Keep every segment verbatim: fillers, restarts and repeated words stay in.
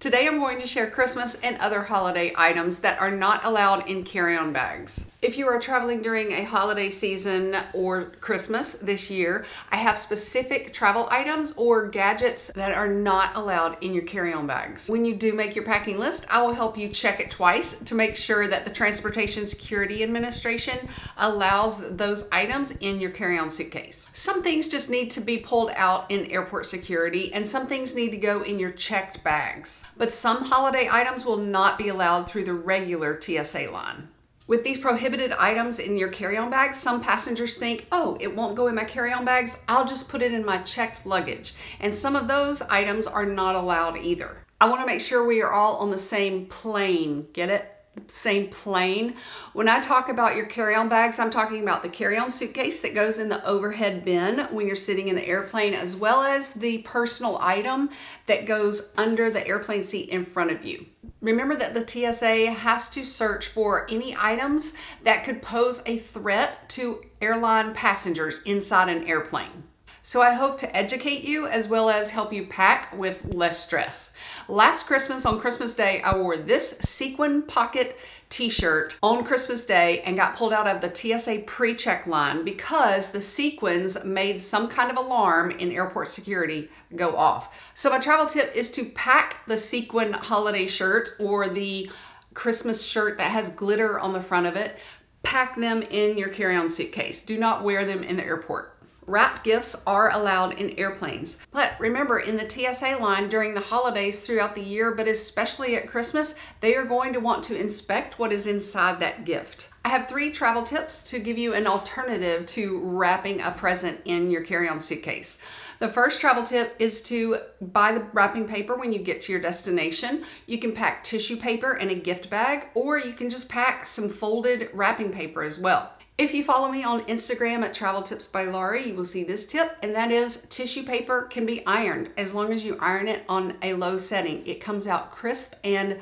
Today I'm going to share Christmas and other holiday items that are not allowed in carry-on bags. If you are traveling during a holiday season or Christmas this year, I have specific travel items or gadgets that are not allowed in your carry-on bags. When you do make your packing list, I will help you check it twice to make sure that the Transportation Security Administration allows those items in your carry-on suitcase. Some things just need to be pulled out in airport security and some things need to go in your checked bags. But some holiday items will not be allowed through the regular T S A line. With these prohibited items in your carry-on bags, some passengers think, oh, it won't go in my carry-on bags, I'll just put it in my checked luggage. And some of those items are not allowed either. I want to make sure we are all on the same plane, get it? Same plane. When I talk about your carry-on bags, I'm talking about the carry-on suitcase that goes in the overhead bin when you're sitting in the airplane, as well as the personal item that goes under the airplane seat in front of you. Remember that the T S A has to search for any items that could pose a threat to airline passengers inside an airplane. So I hope to educate you as well as help you pack with less stress. Last Christmas, on Christmas Day, I wore this sequin pocket t-shirt on Christmas Day and got pulled out of the T S A pre-check line because the sequins made some kind of alarm in airport security go off. So my travel tip is to pack the sequin holiday shirt or the Christmas shirt that has glitter on the front of it. Pack them in your carry-on suitcase. Do not wear them in the airport. Wrapped gifts are allowed in airplanes. But remember, in the T S A line during the holidays throughout the year, but especially at Christmas, they are going to want to inspect what is inside that gift. I have three travel tips to give you an alternative to wrapping a present in your carry-on suitcase. The first travel tip is to buy the wrapping paper when you get to your destination. You can pack tissue paper in a gift bag, or you can just pack some folded wrapping paper as well. If you follow me on Instagram at Travel Tips by Laurie, you will see this tip, and that is tissue paper can be ironed as long as you iron it on a low setting. It comes out crisp and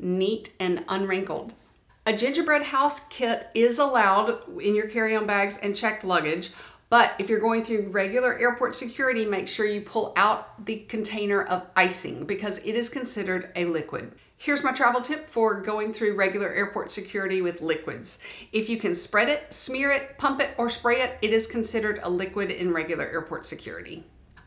neat and unwrinkled. A gingerbread house kit is allowed in your carry-on bags and checked luggage, but if you're going through regular airport security, make sure you pull out the container of icing because it is considered a liquid. Here's my travel tip for going through regular airport security with liquids. If you can spread it, smear it, pump it, or spray it, it is considered a liquid in regular airport security.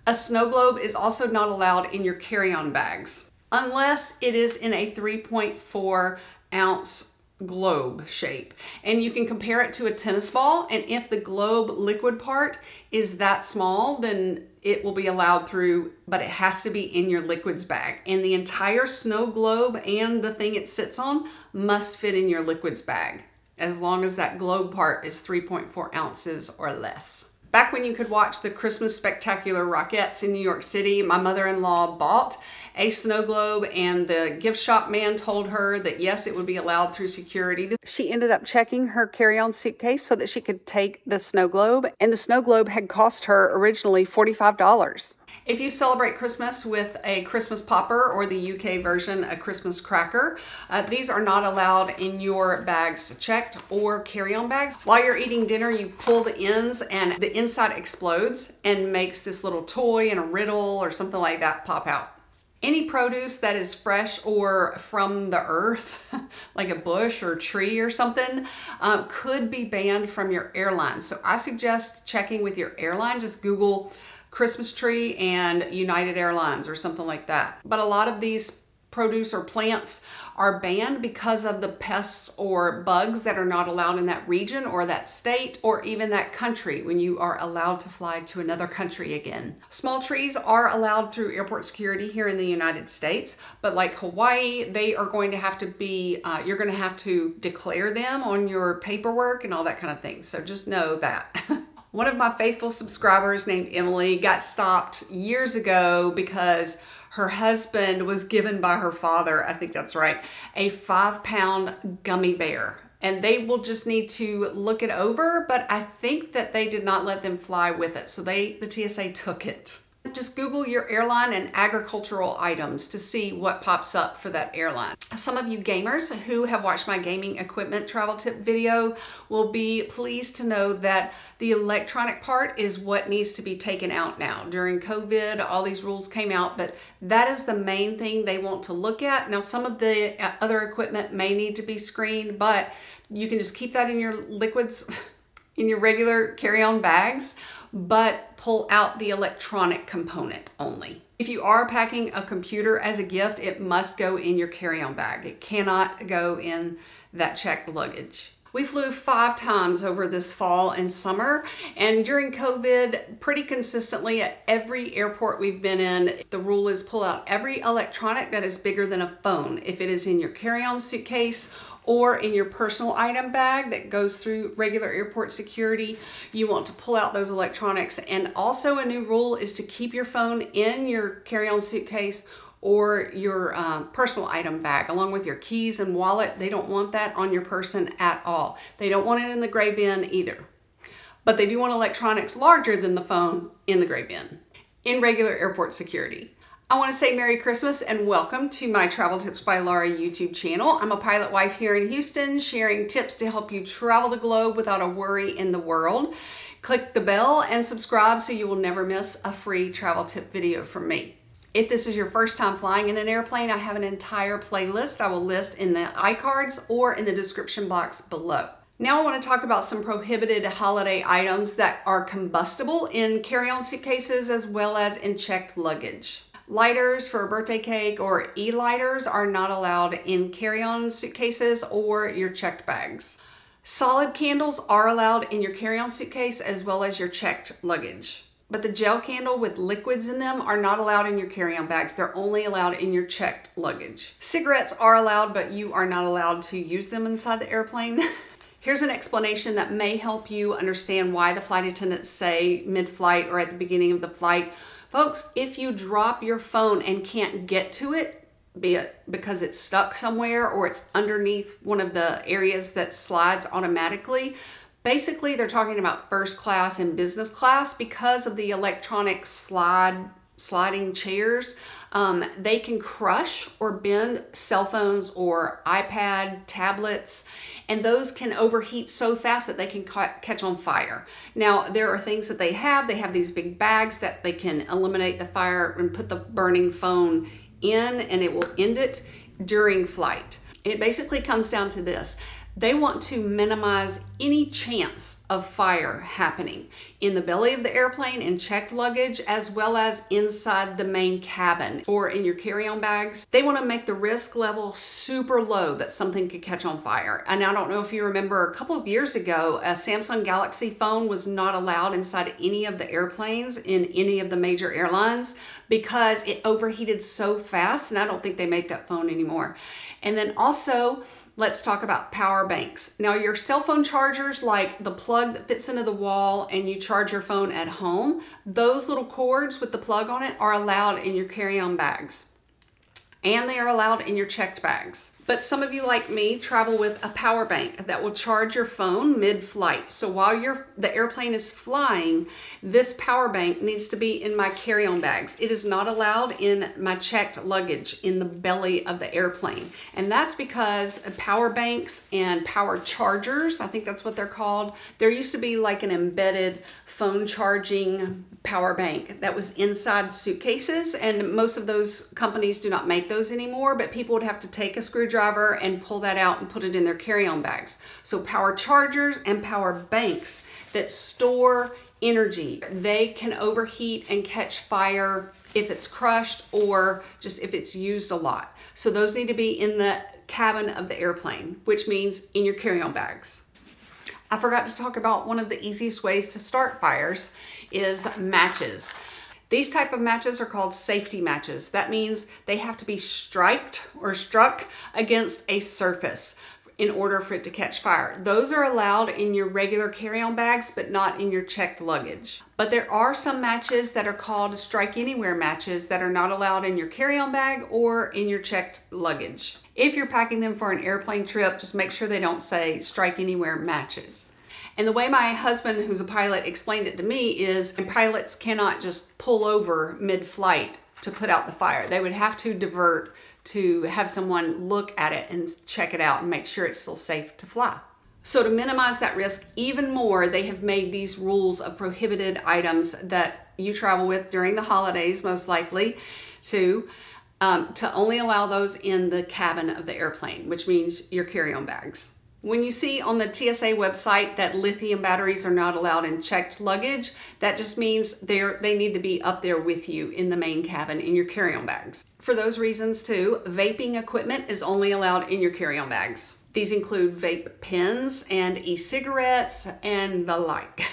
A snow globe is also not allowed in your carry-on bags, unless it is in a three point four ounce globe shape. And you can compare it to a tennis ball, and if the globe liquid part is that small, then it will be allowed through, but it has to be in your liquids bag. And the entire snow globe and the thing it sits on must fit in your liquids bag, as long as that globe part is three point four ounces or less. Back when you could watch the Christmas Spectacular Rockettes in New York City, my mother-in-law bought a snow globe and the gift shop man told her that yes, it would be allowed through security. She ended up checking her carry-on suitcase so that she could take the snow globe, and the snow globe had cost her originally forty-five dollars. If you celebrate Christmas with a Christmas popper or the U K version, a Christmas cracker, uh, these are not allowed in your bags, checked or carry-on bags. While you're eating dinner, you pull the ends and the inside explodes and makes this little toy and a riddle or something like that pop out. Any produce that is fresh or from the earth, like a bush or tree or something, um, could be banned from your airline. So I suggest checking with your airline. Just Google Christmas tree and United Airlines or something like that. But a lot of these produce or plants are banned because of the pests or bugs that are not allowed in that region or that state or even that country when you are allowed to fly to another country again. Small trees are allowed through airport security here in the United States, but like Hawaii, they are going to have to be, uh, you're going to have to declare them on your paperwork and all that kind of thing. So just know that. One of my faithful subscribers named Emily got stopped years ago because her husband was given by her father, I think that's right, a five pound gummy bear. And they will just need to look it over, but I think that they did not let them fly with it. So they, the T S A took it. Just Google your airline and agricultural items to see what pops up for that airline. Some of you gamers who have watched my gaming equipment travel tip video will be pleased to know that the electronic part is what needs to be taken out now. During COVID, all these rules came out, but that is the main thing they want to look at. Now, some of the other equipment may need to be screened, but you can just keep that in your liquids, in your regular carry-on bags, but pull out the electronic component only. If you are packing a computer as a gift, it must go in your carry-on bag. It cannot go in that checked luggage. We flew five times over this fall and summer, and during COVID, pretty consistently at every airport we've been in, the rule is pull out every electronic that is bigger than a phone. If it is in your carry-on suitcase or in your personal item bag that goes through regular airport security, you want to pull out those electronics. And also a new rule is to keep your phone in your carry-on suitcase or your um, personal item bag, along with your keys and wallet. They don't want that on your person at all. They don't want it in the gray bin either, but they do want electronics larger than the phone in the gray bin in regular airport security. I want to say Merry Christmas and welcome to my Travel Tips by Laura YouTube channel. I'm a pilot wife here in Houston, sharing tips to help you travel the globe without a worry in the world. Click the bell and subscribe so you will never miss a free travel tip video from me. If this is your first time flying in an airplane, I have an entire playlist I will list in the iCards or in the description box below. Now I want to talk about some prohibited holiday items that are combustible in carry-on suitcases as well as in checked luggage. Lighters for a birthday cake or e-lighters are not allowed in carry-on suitcases or your checked bags. Solid candles are allowed in your carry-on suitcase as well as your checked luggage. But the gel candle with liquids in them are not allowed in your carry-on bags. They're only allowed in your checked luggage. Cigarettes are allowed, but you are not allowed to use them inside the airplane. Here's an explanation that may help you understand why the flight attendants say mid-flight or at the beginning of the flight, folks, if you drop your phone and can't get to it, be it because it's stuck somewhere or it's underneath one of the areas that slides automatically, basically they're talking about first class and business class because of the electronic slide sliding chairs. Um, they can crush or bend cell phones or iPad, tablets, and those can overheat so fast that they can ca catch on fire. Now, there are things that they have. They have these big bags that they can eliminate the fire and put the burning phone in, and it will end it during flight. It basically comes down to this. They want to minimize any chance of fire happening in the belly of the airplane, in checked luggage, as well as inside the main cabin or in your carry-on bags. They want to make the risk level super low that something could catch on fire. And I don't know if you remember a couple of years ago, a Samsung Galaxy phone was not allowed inside any of the airplanes in any of the major airlines because it overheated so fast, and I don't think they make that phone anymore. And then also, let's talk about power banks. Now, your cell phone chargers, like the plug that fits into the wall and you charge your phone at home, those little cords with the plug on it are allowed in your carry-on bags, and they are allowed in your checked bags. But some of you, like me, travel with a power bank that will charge your phone mid-flight. So while you're, the airplane is flying, this power bank needs to be in my carry-on bags. It is not allowed in my checked luggage in the belly of the airplane. And that's because power banks and power chargers, I think that's what they're called, there used to be like an embedded phone charging power bank that was inside suitcases. And most of those companies do not make those anymore, but people would have to take a screwdriver driver and pull that out and put it in their carry-on bags. So power chargers and power banks that store energy, they can overheat and catch fire if it's crushed or just if it's used a lot. So those need to be in the cabin of the airplane, which means in your carry-on bags. I forgot to talk about one of the easiest ways to start fires is matches. These type of matches are called safety matches. That means they have to be striked or struck against a surface in order for it to catch fire. Those are allowed in your regular carry-on bags, but not in your checked luggage. But there are some matches that are called strike anywhere matches that are not allowed in your carry-on bag or in your checked luggage. If you're packing them for an airplane trip, just make sure they don't say strike anywhere matches. And the way my husband, who's a pilot, explained it to me is, and pilots cannot just pull over mid-flight to put out the fire. They would have to divert to have someone look at it and check it out and make sure it's still safe to fly. So to minimize that risk even more, they have made these rules of prohibited items that you travel with during the holidays, most likely, to, um, to only allow those in the cabin of the airplane, which means your carry-on bags. When you see on the T S A website that lithium batteries are not allowed in checked luggage, that just means they're, they need to be up there with you in the main cabin in your carry-on bags. For those reasons too, vaping equipment is only allowed in your carry-on bags. These include vape pens and e-cigarettes and the like.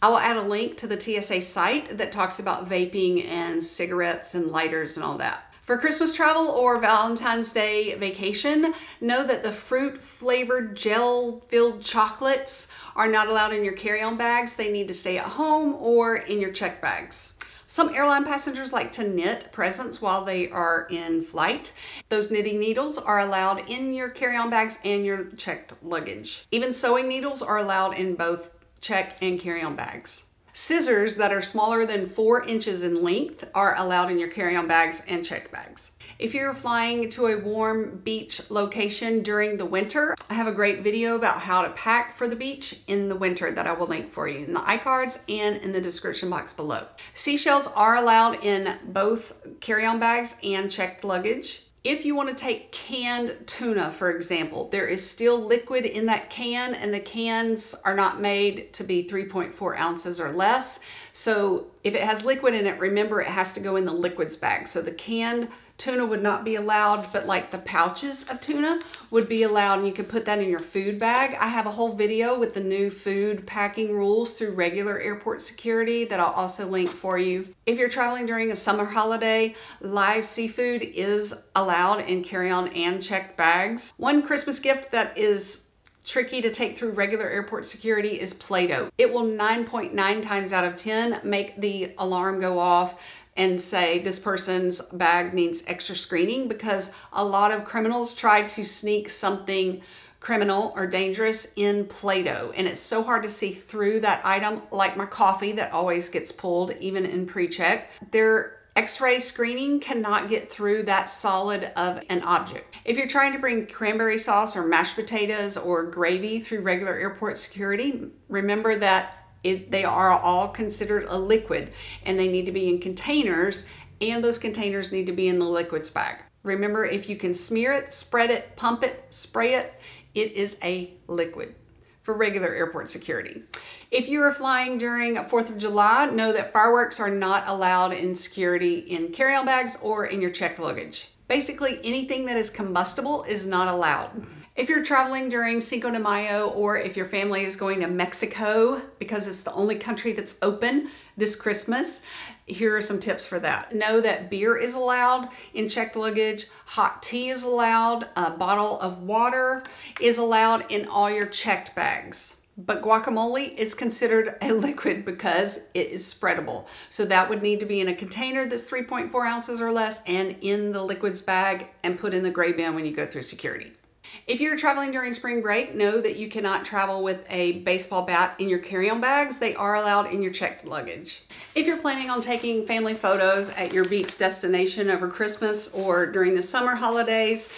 I will add a link to the T S A site that talks about vaping and cigarettes and lighters and all that. For Christmas travel or Valentine's Day vacation, know that the fruit flavored gel filled chocolates are not allowed in your carry-on bags. They need to stay at home or in your checked bags. Some airline passengers like to knit presents while they are in flight. Those knitting needles are allowed in your carry-on bags and your checked luggage. Even sewing needles are allowed in both checked and carry-on bags. Scissors that are smaller than four inches in length are allowed in your carry-on bags and checked bags. If you're flying to a warm beach location during the winter, I have a great video about how to pack for the beach in the winter that I will link for you in the iCards and in the description box below. Seashells are allowed in both carry-on bags and checked luggage. If you want to take canned tuna, for example, there is still liquid in that can, and the cans are not made to be three point four ounces or less. So if it has liquid in it, remember it has to go in the liquids bag. So the canned tuna would not be allowed, but like the pouches of tuna would be allowed, and you can put that in your food bag. I have a whole video with the new food packing rules through regular airport security that I'll also link for you. If you're traveling during a summer holiday, live seafood is allowed in carry-on and checked bags. One Christmas gift that is tricky to take through regular airport security is Play-Doh. It will nine point nine times out of ten make the alarm go off and say this person's bag needs extra screening, because a lot of criminals try to sneak something criminal or dangerous in Play-Doh, and it's so hard to see through that item, like my coffee that always gets pulled even in pre-check. There X-ray screening cannot get through that solid of an object. If you're trying to bring cranberry sauce or mashed potatoes or gravy through regular airport security, remember that it, they are all considered a liquid, and they need to be in containers, and those containers need to be in the liquids bag. Remember, if you can smear it, spread it, pump it, spray it, it is a liquid for regular airport security. If you are flying during fourth of July, know that fireworks are not allowed in security in carry-on bags or in your checked luggage. Basically, anything that is combustible is not allowed. If you're traveling during Cinco de Mayo, or if your family is going to Mexico because it's the only country that's open this Christmas, here are some tips for that. Know that beer is allowed in checked luggage, hot tea is allowed, a bottle of water is allowed in all your checked bags. But guacamole is considered a liquid because it is spreadable. So that would need to be in a container that's three point four ounces or less, and in the liquids bag, and put in the gray bin when you go through security. If you're traveling during spring break, know that you cannot travel with a baseball bat in your carry-on bags. They are allowed in your checked luggage. If you're planning on taking family photos at your beach destination over Christmas or during the summer holidays,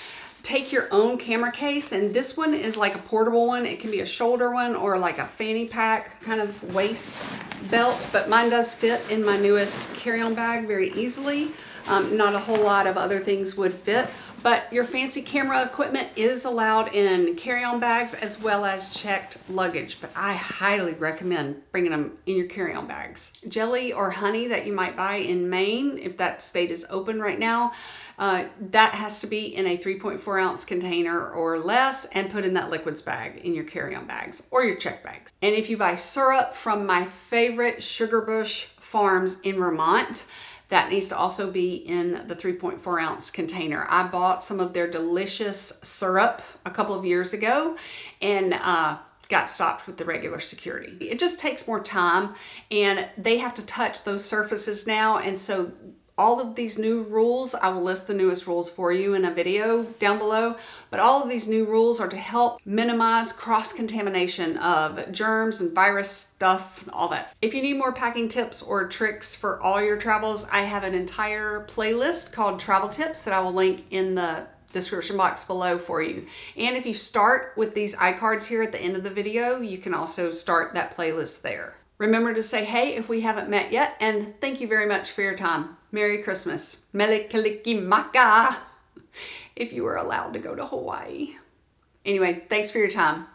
take your own camera case, and this one is like a portable one. It can be a shoulder one or like a fanny pack kind of waist belt, but mine does fit in my newest carry-on bag very easily. Um, not a whole lot of other things would fit, but your fancy camera equipment is allowed in carry-on bags as well as checked luggage, but I highly recommend bringing them in your carry-on bags. Jelly or honey that you might buy in Maine, if that state is open right now, uh, that has to be in a three point four ounce container or less, and put in that liquids bag in your carry-on bags or your checked bags. And if you buy syrup from my favorite Sugarbush Farms in Vermont, that needs to also be in the three point four ounce container. I bought some of their delicious syrup a couple of years ago, and uh, got stopped with the regular security. It just takes more time, and they have to touch those surfaces now, and so all of these new rules, I will list the newest rules for you in a video down below, but all of these new rules are to help minimize cross-contamination of germs and virus stuff and all that. If you need more packing tips or tricks for all your travels, I have an entire playlist called Travel Tips that I will link in the description box below for you. And if you start with these iCards here at the end of the video, you can also start that playlist there. Remember to say hey if we haven't met yet, and thank you very much for your time. Merry Christmas. Mele Kalikimaka, if you were allowed to go to Hawaii. Anyway, thanks for your time.